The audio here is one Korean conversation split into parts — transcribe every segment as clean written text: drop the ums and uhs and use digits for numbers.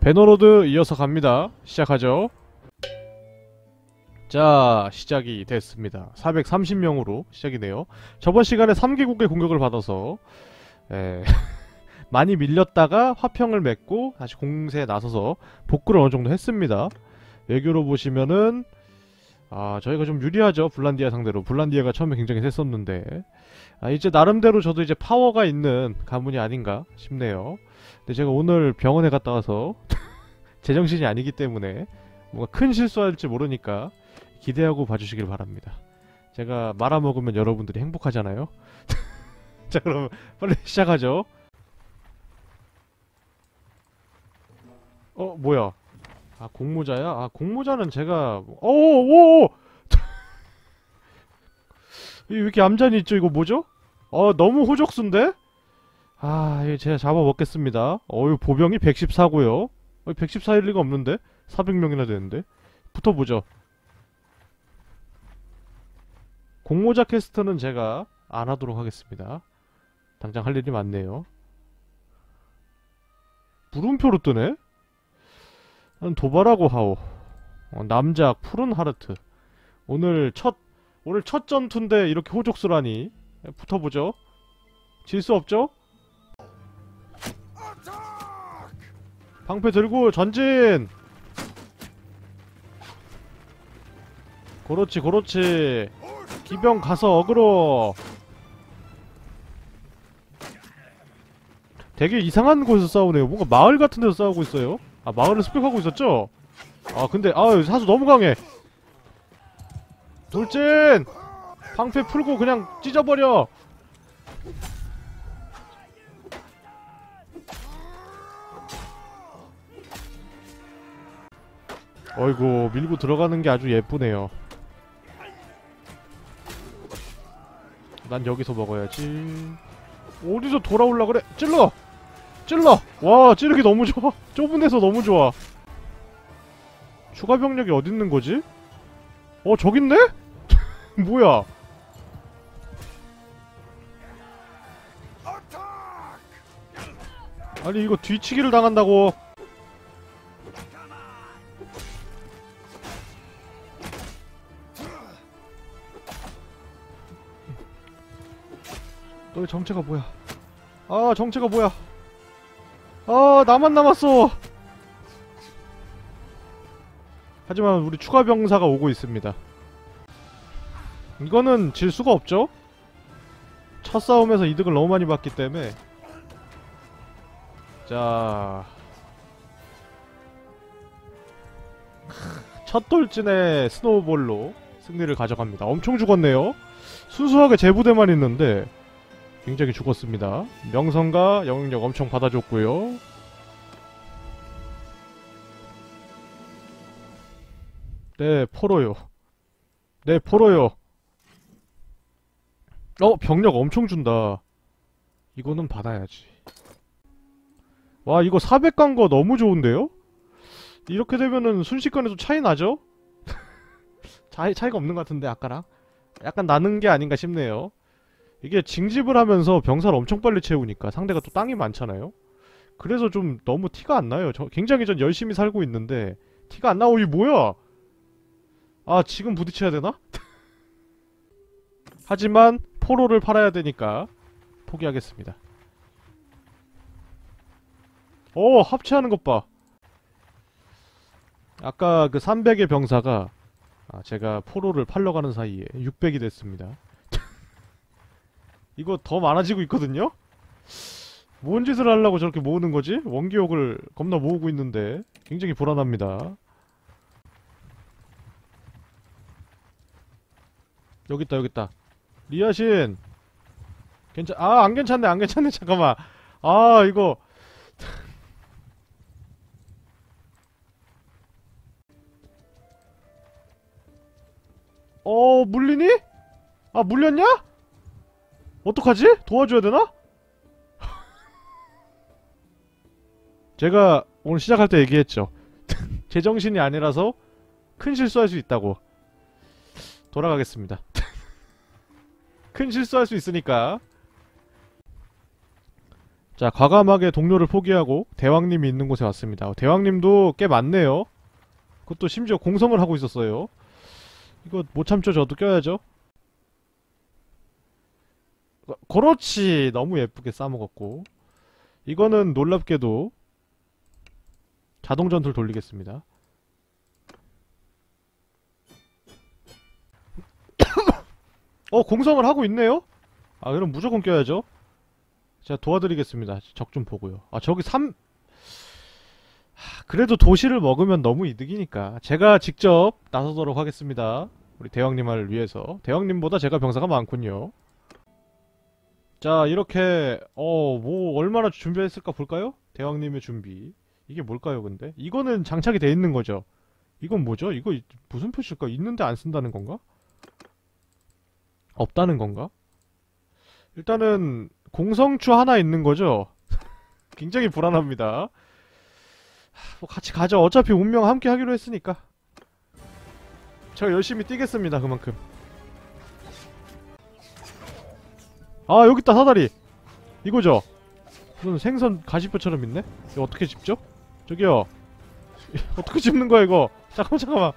배너로드 이어서 갑니다. 시작하죠. 자, 시작이 됐습니다. 430명으로 시작이네요. 저번 시간에 3개국의 공격을 받아서 많이 밀렸다가 화평을 맺고 다시 공세에 나서서 복구를 어느정도 했습니다. 외교로 보시면은 저희가 좀 유리하죠. 블란디아 상대로. 블란디아가 처음에 굉장히 셌었는데 이제 나름대로 저도 이제 파워가 있는 가문이 아닌가 싶네요. 근데 제가 오늘 병원에 갔다 와서 제정신이 아니기 때문에 뭔가 큰 실수할지 모르니까 기대하고 봐주시길 바랍니다. 제가 말아먹으면 여러분들이 행복하잖아요. 자, 그럼 빨리 시작하죠. 뭐야? 공모자야? 공모자는 제가... 오오오! 왜 이렇게 암잔이 있죠? 이거 뭐죠? 너무 호적순데? 이거 제가 잡아먹겠습니다. 어휴, 보병이 114고요 114일 리가 없는데? 400명이나 되는데? 붙어보죠. 공모자 퀘스트는 제가 안 하도록 하겠습니다. 당장 할 일이 많네요. 물음표로 뜨네? 도바라고 하오. 남자 푸른 하르트. 오늘 첫 전투인데 이렇게 호족수라니. 붙어보죠. 질 수 없죠? 방패 들고 전진! 그렇지, 그렇지. 기병 가서 어그로. 되게 이상한 곳에서 싸우네요. 뭔가 마을 같은 데서 싸우고 있어요. 마을을 습격하고 있었죠? 근데 사수 너무 강해. 돌진! 방패 풀고 그냥 찢어버려. 어이구, 밀고 들어가는 게 아주 예쁘네요. 난 여기서 먹어야지. 어디서 돌아올라 그래? 찔러! 찔러! 와, 찌르기 너무 좋아. 좁은 데서 너무 좋아. 추가 병력이 어딨는 거지? 저긴데? 뭐야? 아니, 이거 뒤치기를 당한다고. 너의 정체가 뭐야? 정체가 뭐야? 나만 남았어. 하지만 우리 추가 병사가 오고 있습니다. 이거는 질 수가 없죠? 첫 싸움에서 이득을 너무 많이 봤기 때문에. 자, 첫 돌진에 스노우볼로 승리를 가져갑니다. 엄청 죽었네요. 순수하게 제부대만 있는데 굉장히 죽었습니다. 명성과 영향력 엄청 받아줬고요. 네, 포로요. 네, 포로요. 병력 엄청 준다. 이거는 받아야지. 와, 이거 400 간 거 너무 좋은데요? 이렇게 되면은 순식간에 좀 차이 나죠? 차이가 없는 것 같은데, 아까랑? 약간 나는 게 아닌가 싶네요. 이게 징집을 하면서 병사를 엄청 빨리 채우니까 상대가 또 땅이 많잖아요? 그래서 좀 너무 티가 안 나요. 굉장히 전 열심히 살고 있는데 티가 안 나오. 이게 뭐야? 지금 부딪혀야 되나? 하지만 포로를 팔아야 되니까 포기하겠습니다. 합체하는 것 봐. 아까 그 300의 병사가 제가 포로를 팔러 가는 사이에 600이 됐습니다. 이거 더 많아지고 있거든요? 뭔 짓을 하려고 저렇게 모으는 거지? 원기옥을 겁나 모으고 있는데 굉장히 불안합니다. 여깄다, 여깄다. 리아신! 안 괜찮네, 안 괜찮네, 잠깐만. 이거. 물리니? 물렸냐? 어떡하지? 도와줘야 되나? 제가 오늘 시작할 때 얘기했죠. 제정신이 아니라서 큰 실수할 수 있다고. 돌아가겠습니다. 큰 실수할 수 있으니까. 자, 과감하게 동료를 포기하고 대왕님이 있는 곳에 왔습니다. 대왕님도 꽤 많네요. 그것도 심지어 공성을 하고 있었어요. 이거 못 참죠. 저도 껴야죠. 그렇지! 너무 예쁘게 싸먹었고, 이거는 놀랍게도 자동 전투를 돌리겠습니다. 공성을 하고 있네요? 아, 그럼 무조건 껴야죠. 제가 도와드리겠습니다. 적 좀 보고요. 아, 저기 그래도 도시를 먹으면 너무 이득이니까 제가 직접 나서도록 하겠습니다. 우리 대왕님을 위해서. 대왕님보다 제가 병사가 많군요. 자, 이렇게 뭐 얼마나 준비했을까 볼까요? 대왕님의 준비. 이게 뭘까요, 근데? 이거는 장착이 돼 있는 거죠. 이건 뭐죠? 이거 무슨 표시일까? 있는데 안 쓴다는 건가? 없다는 건가? 일단은 공성추 하나 있는 거죠? 굉장히 불안합니다. 뭐 같이 가자. 어차피 운명 함께 하기로 했으니까. 제가 열심히 뛰겠습니다, 그만큼. 아, 여기 있다, 사다리! 이거죠? 무슨 생선 가시뼈처럼 있네? 이거 어떻게 집죠? 저기요. 어떻게 집는 거야, 이거? 잠깐만.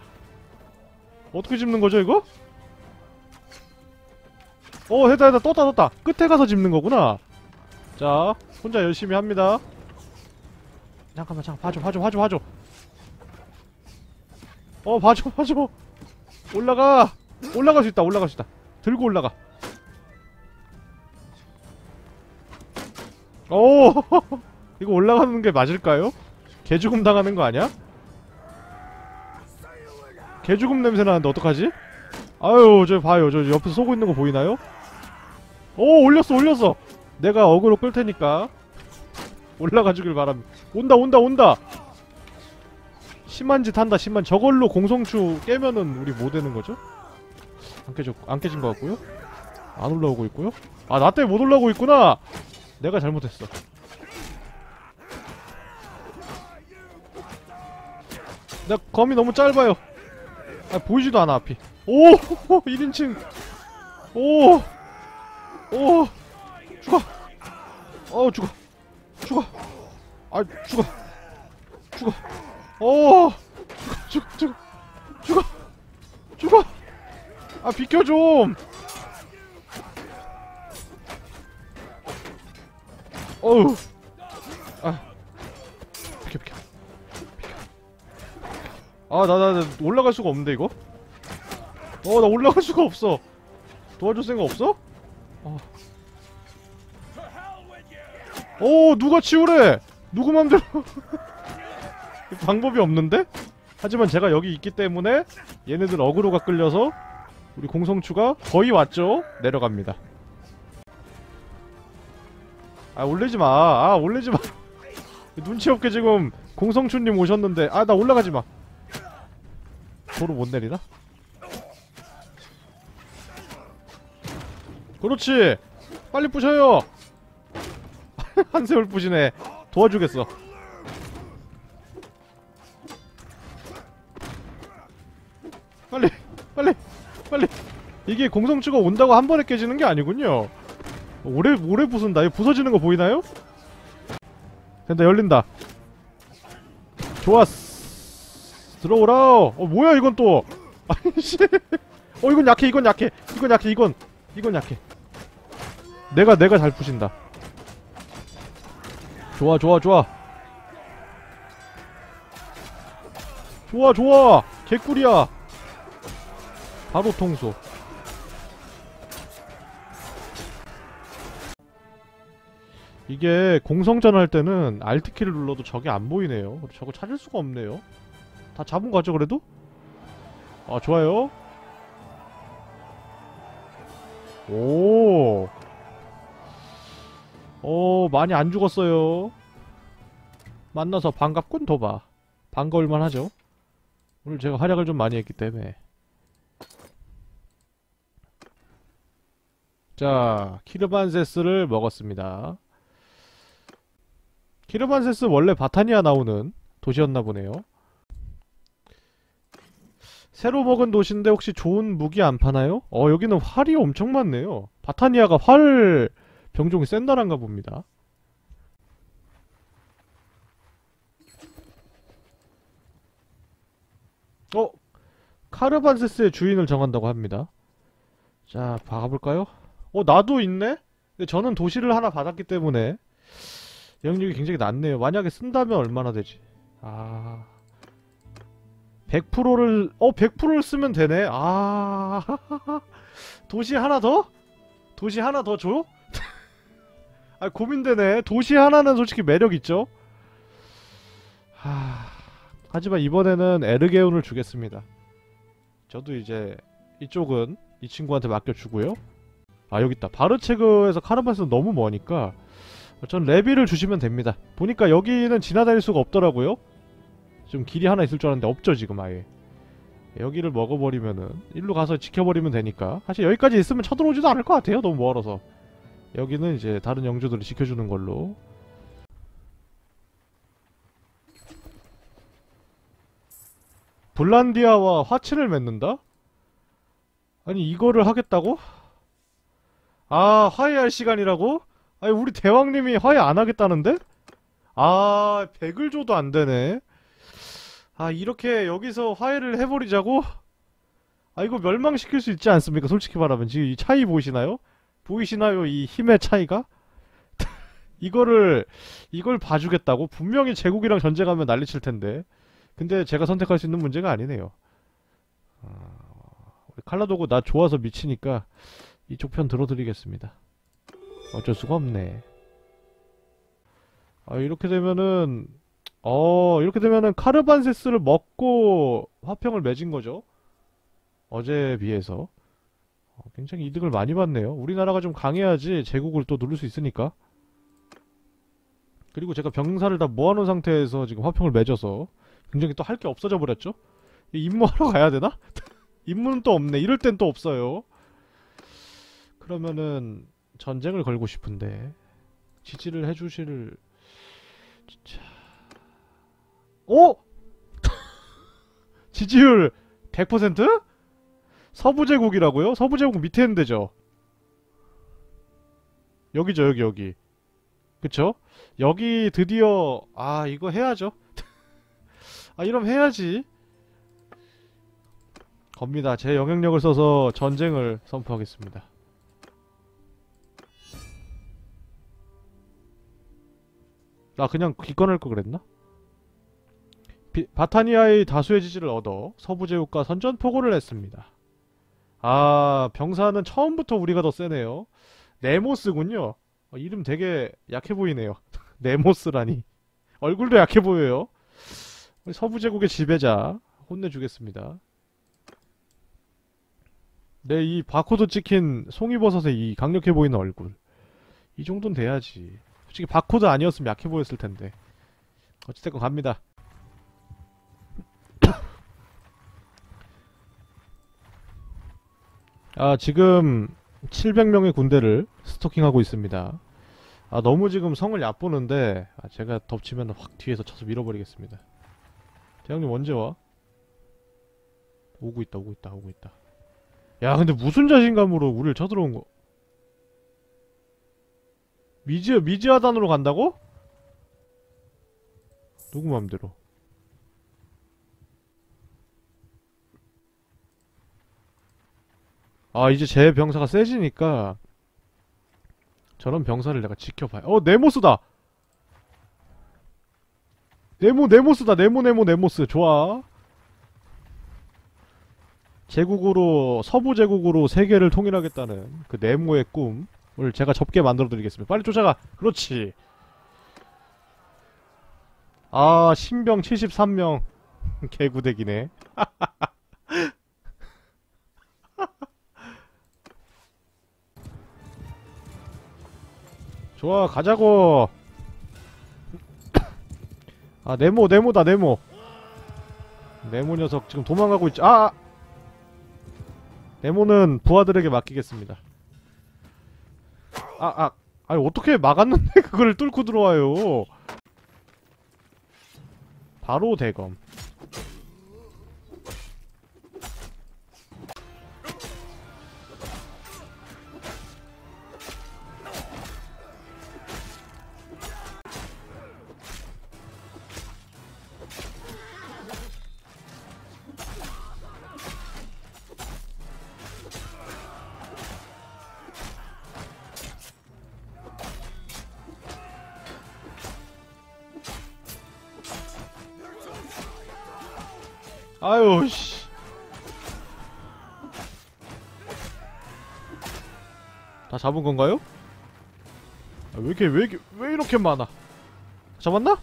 어떻게 집는 거죠, 이거? 됐다. 떴다. 끝에 가서 집는 거구나. 자, 혼자 열심히 합니다. 잠깐만, 봐줘. 봐줘. 올라갈 수 있다. 들고 올라가. 이거 올라가는 게 맞을까요? 개죽음 당하는 거 아니야? 개죽음 냄새 나는데 어떡하지? 아유, 저 봐요. 저 옆에서 쏘고 있는 거 보이나요? 올렸어. 내가 어그로 끌 테니까 올라가주길 바랍니다. 온다. 심한 짓 한다, 심한. 저걸로 공성추 깨면은 우리 뭐 되는 거죠? 안 깨진 것 같고요. 안 올라오고 있고요. 아, 나 때문에 못 올라오고 있구나. 내가 잘못했어. 나 검이 너무 짧아요. 아, 보이지도 않아, 앞이. 오! 1인칭! 오! 죽어! 죽어! 아, 죽어! 죽어! 아, 비켜 좀! 어우! 아, 비켜. 아, 나 올라갈 수가 없는데, 이거? 나 올라갈 수가 없어. 도와줄 생각 없어? 누가 치우래! 누구 맘대로! 방법이 없는데? 하지만 제가 여기 있기 때문에 얘네들 어그로가 끌려서 우리 공성추가 거의 왔죠? 내려갑니다. 아, 올리지마. 눈치 없게 지금 공성추님 오셨는데. 아, 나 올라가지마. 도로 못 내리나? 그렇지! 빨리 부셔요! 한세월 부시네. 도와주겠어. 빨리! 이게 공성추가 온다고 한 번에 깨지는 게 아니군요. 오래 부순다. 이거 부서지는 거 보이나요? 된다, 열린다. 좋았어. 들어오라! 뭐야, 이건 또! 아이씨! 이건 약해. 내가 잘 부신다. 좋아. 개꿀이야. 바로 통소. 이게 공성전 할 때는 Alt키를 눌러도 적이 안 보이네요. 저거 찾을 수가 없네요. 다 잡은 거죠, 그래도? 아, 좋아요. 오. 많이 안 죽었어요. 만나서 반갑군, 도바. 반가울만 하죠. 오늘 제가 활약을 좀 많이 했기 때문에. 자, 키르반세스를 먹었습니다. 키르반세스 원래 바타니아 나오는 도시였나 보네요. 새로 먹은 도시인데 혹시 좋은 무기 안 파나요? 여기는 활이 엄청 많네요. 바타니아가 활... 병종이 센 나라인가 봅니다. 카르반세스의 주인을 정한다고 합니다. 자, 봐볼까요? 나도 있네? 근데 저는 도시를 하나 받았기 때문에 영역이 굉장히 낮네요. 만약에 쓴다면 얼마나 되지? 100%를 100%를 쓰면 되네. 도시 하나 더? 도시 하나 더 줘? 아, 고민되네. 도시 하나는 솔직히 매력있죠? 하지만 이번에는 에르게온을 주겠습니다. 저도 이제 이쪽은 이 친구한테 맡겨주고요. 여기있다. 바르체그에서 카르반스는 너무 머니까 전 레비를 주시면 됩니다. 보니까 여기는 지나다닐 수가 없더라고요. 좀 길이 하나 있을 줄 알았는데 없죠 지금 아예. 여기를 먹어버리면은 일로 가서 지켜버리면 되니까. 사실 여기까지 있으면 쳐들어오지도 않을 것 같아요. 너무 멀어서. 여기는 이제 다른 영주들을 지켜주는 걸로. 블란디아와 화친을 맺는다? 아니 이거를 하겠다고? 화해할 시간이라고? 아니 우리 대왕님이 화해 안 하겠다는데? 100을 줘도 안 되네. 이렇게 여기서 화해를 해버리자고? 이거 멸망시킬 수 있지 않습니까? 솔직히 말하면 지금 이 차이 보이시나요? 보이시나요? 이 힘의 차이가? 이걸 봐주겠다고? 분명히 제국이랑 전쟁하면 난리칠 텐데. 근데 제가 선택할 수 있는 문제가 아니네요. 칼라도고 나 좋아서 미치니까 이쪽 편 들어드리겠습니다. 어쩔 수가 없네. 이렇게 되면은 카르반세스를 먹고 화평을 맺은 거죠. 어제에 비해서 굉장히 이득을 많이 받네요. 우리나라가 좀 강해야지 제국을 또 누를 수 있으니까. 그리고 제가 병사를 다 모아놓은 상태에서 지금 화평을 맺어서 굉장히 또 할 게 없어져 버렸죠? 임무하러 가야 되나? 임무는 또 없네. 이럴 땐 또 없어요. 그러면은 전쟁을 걸고 싶은데 지지를 해주실... 진짜... 지지율 100%? 서부제국이라고요? 서부제국 밑에 있는 데죠? 여기죠, 여기. 그쵸? 여기 드디어... 이거 해야죠. 이럼 해야지. 겁니다. 제 영향력을 써서 전쟁을 선포하겠습니다. 나 그냥 기권할 걸 그랬나? 바타니아의 다수의 지지를 얻어 서부제국과 선전포고를 했습니다. 병사는 처음부터 우리가 더 세네요. 네모스군요. 이름 되게 약해 보이네요. 네모스라니. 얼굴도 약해 보여요. 서부제국의 지배자 혼내주겠습니다. 내 이 바코드 찍힌 송이버섯의 이 강력해 보이는 얼굴, 이 정도는 돼야지. 솔직히 바코드 아니었으면 약해 보였을 텐데. 어쨌든 갑니다. 지금 700명의 군대를 스토킹하고 있습니다. 너무 지금 성을 얕보는데 제가 덮치면 확 뒤에서 쳐서 밀어버리겠습니다. 대왕님 언제 와? 오고 있다. 야 근데 무슨 자신감으로 우리를 쳐들어온 거? 미지하단으로 간다고? 누구 맘대로? 이제 제 병사가 세지니까 저런 병사를 내가 지켜봐야. 네모스다! 네모스다. 네모스. 좋아. 제국으로, 서부제국으로 세계를 통일하겠다는 그 네모의 꿈을 제가 접게 만들어드리겠습니다. 빨리 쫓아가! 그렇지! 신병 73명. 개구대기네. 좋아, 가자고! 네모다, 네모. 네모 녀석 지금 도망가고 있지. 네모는 부하들에게 맡기겠습니다. 아니 어떻게 막았는데 그걸 뚫고 들어와요. 바로 대검. 아유 씨. 다 잡은 건가요? 아, 왜 이렇게 많아? 잡았나?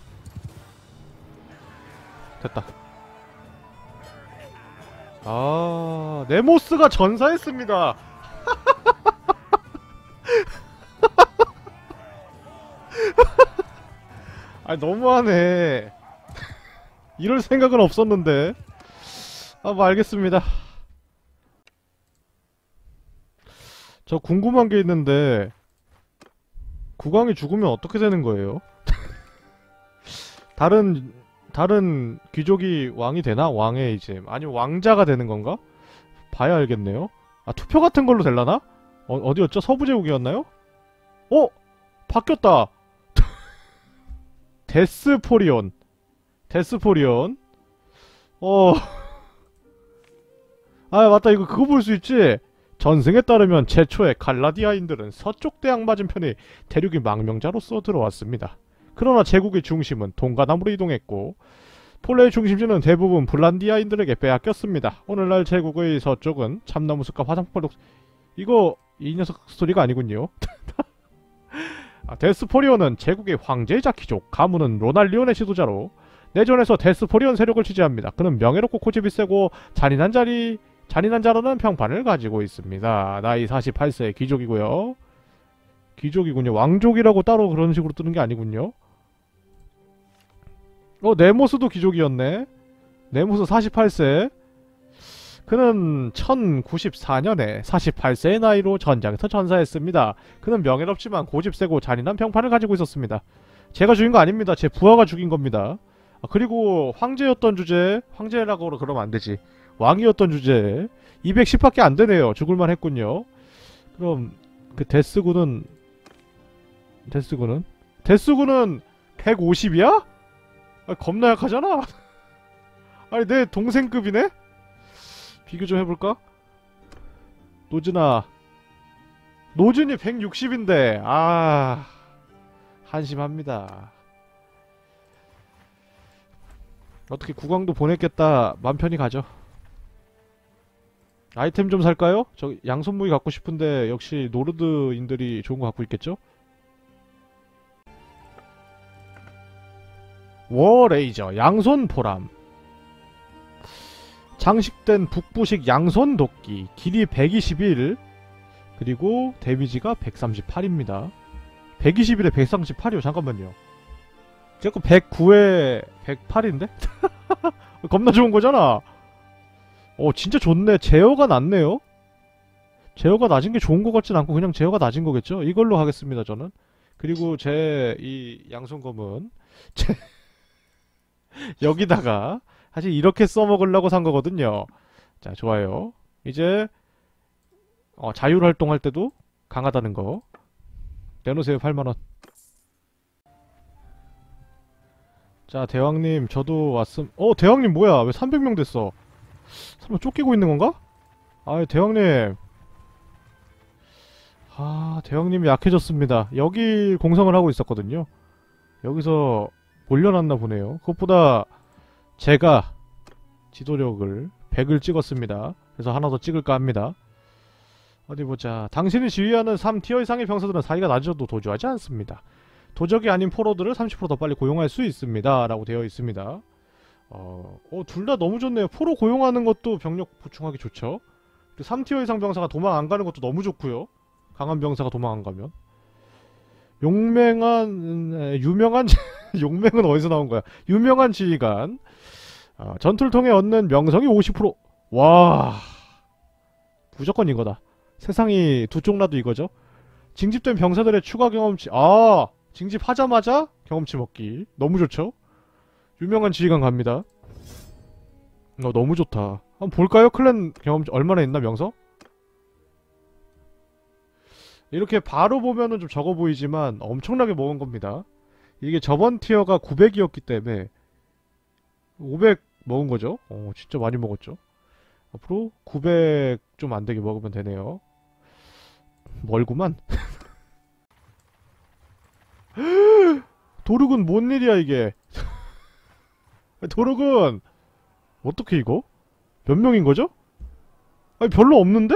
됐다. 아, 네모스가 전사했습니다. 아, 너무하네. 이럴 생각은 없었는데. 아, 뭐 알겠습니다. 저 궁금한 게 있는데 국왕이 죽으면 어떻게 되는 거예요? 다른 귀족이 왕이 되나? 왕의 이제 아니면 왕자가 되는 건가? 봐야 알겠네요. 아, 투표 같은 걸로 되려나? 어디였죠? 서부제국이었나요? 어? 바뀌었다. 데스포리온. 데스포리온. 아, 맞다. 이거 그거 볼 수 있지? 전승에 따르면 최초의 갈라디아인들은 서쪽 대양 맞은편에 대륙의 망명자로서 들어왔습니다. 그러나 제국의 중심은 동가남으로 이동했고 폴레의 중심지는 대부분 블란디아인들에게 빼앗겼습니다. 오늘날 제국의 서쪽은 참나무 숲과 화장품 녹... 이거... 이 녀석 스토리가 아니군요. 아, 데스포리온은 제국의 황제이자 귀족, 가문은 로날리온의 지도자로 내전에서 데스포리온 세력을 지지합니다. 그는 명예롭고 고집이 세고 잔인한 자라는 평판을 가지고 있습니다. 나이 48세 귀족이고요. 귀족이군요. 왕족이라고 따로 그런 식으로 뜨는 게 아니군요. 네모스도 귀족이었네. 네모스 48세. 그는 1094년에 48세의 나이로 전장에서 전사했습니다. 그는 명예롭지만 고집세고 잔인한 평판을 가지고 있었습니다. 제가 죽인 거 아닙니다. 제 부하가 죽인 겁니다. 아, 그리고 황제였던 주제에, 황제라고 그러면 안 되지. 왕이었던 주제에 210밖에 안 되네요. 죽을만 했군요. 그럼 그 데스군은 150이야? 아, 겁나 약하잖아. 아니, 내 동생급이네? 비교 좀 해볼까? 노준이 160인데 아... 한심합니다. 어떻게 국왕도 보냈겠다. 맘 편히 가죠. 아이템 좀 살까요? 저 양손무기 갖고 싶은데 역시 노르드인들이 좋은 거 갖고 있겠죠? 워레이저 양손 보람 장식된 북부식 양손 도끼 길이 121 그리고 데미지가 138입니다 121에 138이요? 잠깐만요. 자꾸 109에 108인데? 겁나 좋은 거잖아. 진짜 좋네. 제어가 낮네요. 제어가 낮은 게 좋은 것 같진 않고 그냥 제어가 낮은 거겠죠? 이걸로 하겠습니다, 저는. 그리고 제 이 양손검은 여기다가 사실 이렇게 써먹으려고 산 거거든요. 자, 좋아요. 이제 자율활동할 때도 강하다는 거 내놓으세요. 8만원. 자, 대왕님 저도 왔음. 대왕님 뭐야? 왜 300명 됐어? 설마 쫓기고 있는 건가? 아이, 대왕님. 아, 대왕님이 약해졌습니다. 여기 공성을 하고 있었거든요. 여기서 올려놨나 보네요. 그것보다 제가 지도력을 100을 찍었습니다. 그래서 하나 더 찍을까 합니다. 어디보자. 당신이 지휘하는 3티어 이상의 병사들은 사이가 낮아져도 도주하지 않습니다. 도적이 아닌 포로들을 30% 더 빨리 고용할 수 있습니다. 라고 되어 있습니다. 둘 다 너무 좋네요. 포로 고용하는 것도 병력 보충하기 좋죠. 3티어 이상 병사가 도망 안 가는 것도 너무 좋고요. 강한 병사가 도망 안 가면. 유명한 용맹은 어디서 나온 거야? 유명한 지휘관. 전투를 통해 얻는 명성이 50%. 와, 무조건 이거다. 세상이 두 쪽 나도 이거죠. 징집된 병사들의 추가 경험치. 아, 징집하자마자 경험치 먹기. 너무 좋죠. 유명한 지휘관 갑니다. 너무 좋다. 한번 볼까요? 클랜 경험치 얼마나 있나, 명성? 이렇게 바로 보면은 좀 적어 보이지만 엄청나게 먹은 겁니다. 이게 저번 티어가 900이었기 때문에 500 먹은 거죠? 진짜 많이 먹었죠? 앞으로 900 좀 안 되게 먹으면 되네요. 멀구만. 도륙은 뭔 일이야, 이게. 도륙은 어떻게 이거? 몇 명인 거죠? 아니 별로 없는데?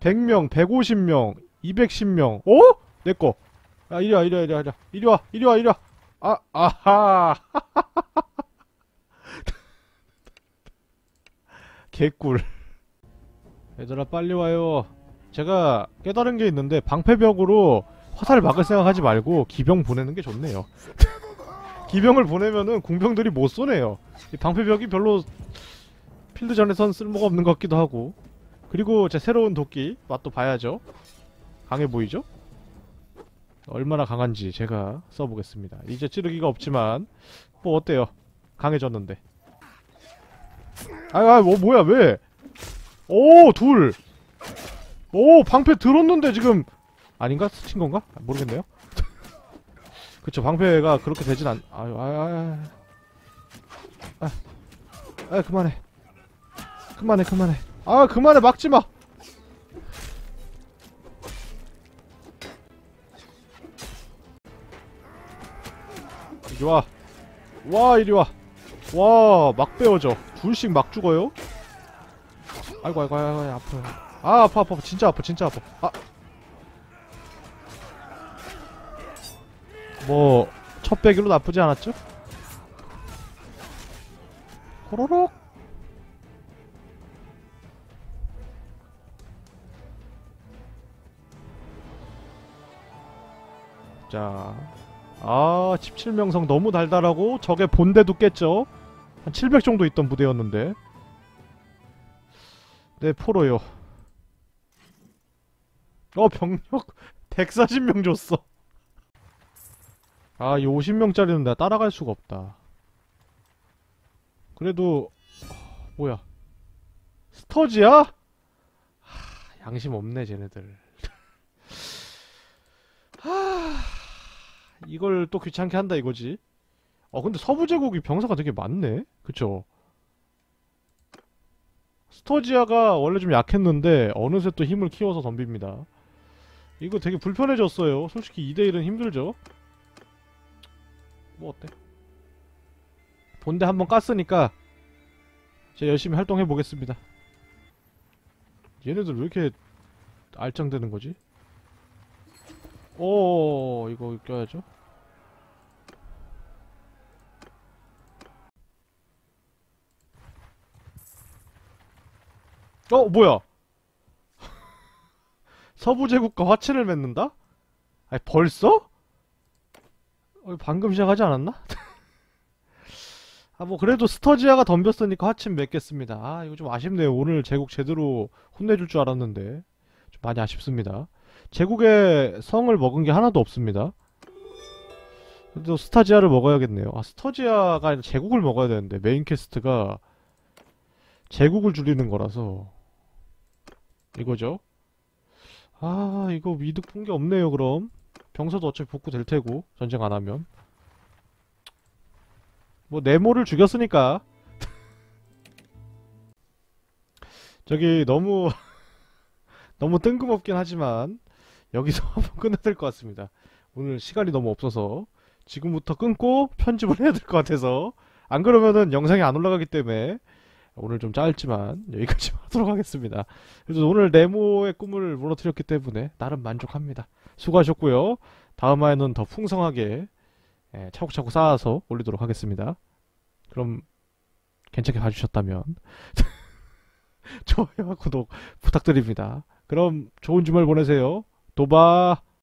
100명, 150명, 210명. 어? 내 거. 아, 이리와, 이리와, 이리와, 이리와. 이리와, 이리와, 이리와. 아, 아하. 개꿀. 얘들아, 빨리 와요. 제가 깨달은 게 있는데, 방패벽으로 화살을 막을 생각하지 말고, 기병 보내는 게 좋네요. 기병을 보내면은 공병들이 못 쏘네요. 이 방패벽이 별로 필드전에선 쓸모가 없는 것 같기도 하고. 그리고 제 새로운 도끼 맛도 봐야죠. 강해 보이죠? 얼마나 강한지 제가 써보겠습니다. 이제 찌르기가 없지만 뭐 어때요? 강해졌는데. 아아 뭐 뭐야 왜? 오 둘! 오 방패 들었는데 지금 아닌가? 스친 건가? 모르겠네요. 그쵸 방패가 그렇게 되진 않... 아유 아유 그만해 그만해 아 그만해 막지마. 이리와 와 이리와 와 막 베어져. 둘씩 막 죽어요. 아이고 아이고 아이고 아파요. 아 아파 아파 진짜 아파 진짜 아파. 아 뭐 첫 배기로 나쁘지 않았죠? 호로록. 자, 아 17명성 너무 달달하고 적의 본대도 깼죠? 한 700 정도 있던 부대였는데. 네 포로요. 어 병력 140명 줬어. 아 이 50명짜리는 내가 따라갈 수가 없다. 그래도 뭐야 스터지아? 하, 양심 없네 쟤네들. 하... 이걸 또 귀찮게 한다 이거지. 어 근데 서부제국이 병사가 되게 많네? 그쵸? 스터지아가 원래 좀 약했는데 어느새 또 힘을 키워서 덤빕니다. 이거 되게 불편해졌어요. 솔직히 2대1은 힘들죠? 뭐 어때? 본대 한번 깠으니까 제가 열심히 활동해보겠습니다. 얘네들 왜 이렇게 알짱되는거지? 오, 이거 껴야죠. 어, 뭐야? 서부제국과 화친을 맺는다? 아니, 벌써? 방금 시작하지 않았나? 아, 뭐 그래도 스터지아가 덤볐으니까 화친 맺겠습니다. 아, 이거 좀 아쉽네요. 오늘 제국 제대로 혼내줄 줄 알았는데 좀 많이 아쉽습니다. 제국에 성을 먹은 게 하나도 없습니다. 그래도 스터지아를 먹어야겠네요. 아 스터지아가 아니라 제국을 먹어야 되는데 메인 퀘스트가 제국을 줄이는 거라서 이거죠. 아 이거 이득 본 게 없네요. 그럼 병사도 어차피 복구 될 테고 전쟁 안 하면 뭐 네모를 죽였으니까. 저기 너무 뜬금없긴 하지만 여기서 한번 끝내야 될 것 같습니다. 오늘 시간이 너무 없어서 지금부터 끊고 편집을 해야 될 것 같아서 안 그러면은 영상이 안 올라가기 때문에 오늘 좀 짧지만 여기까지 하도록 하겠습니다. 그래서 오늘 네모의 꿈을 무너뜨렸기 때문에 나름 만족합니다. 수고하셨고요. 다음화에는 더 풍성하게 차곡차곡 쌓아서 올리도록 하겠습니다. 그럼 괜찮게 봐주셨다면 좋아요와 구독 부탁드립니다. 그럼 좋은 주말 보내세요. 도바!